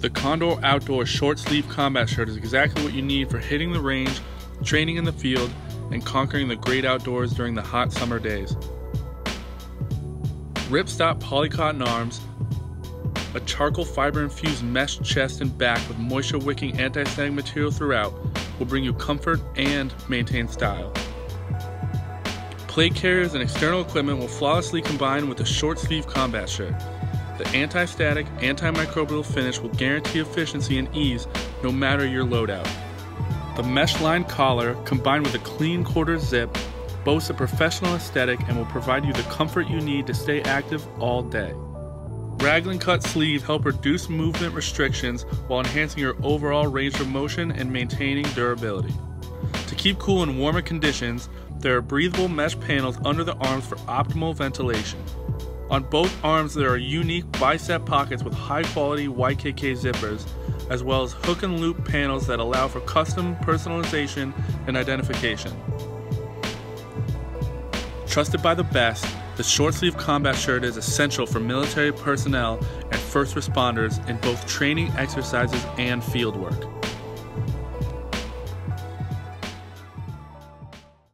The Condor Outdoor short sleeve combat shirt is exactly what you need for hitting the range, training in the field, and conquering the great outdoors during the hot summer days. Ripstop polycotton arms, a charcoal fiber infused mesh chest and back with moisture wicking anti-sag material throughout will bring you comfort and maintain style. Plate carriers and external equipment will flawlessly combine with a short sleeve combat shirt. The anti-static, antimicrobial finish will guarantee efficiency and ease no matter your loadout. The mesh-lined collar, combined with a clean quarter zip, boasts a professional aesthetic and will provide you the comfort you need to stay active all day. Raglan cut sleeves help reduce movement restrictions while enhancing your overall range of motion and maintaining durability. To keep cool in warmer conditions, there are breathable mesh panels under the arms for optimal ventilation. On both arms there are unique bicep pockets with high quality YKK zippers, as well as hook and loop panels that allow for custom personalization and identification. Trusted by the best, the short sleeve combat shirt is essential for military personnel and first responders in both training exercises and field work.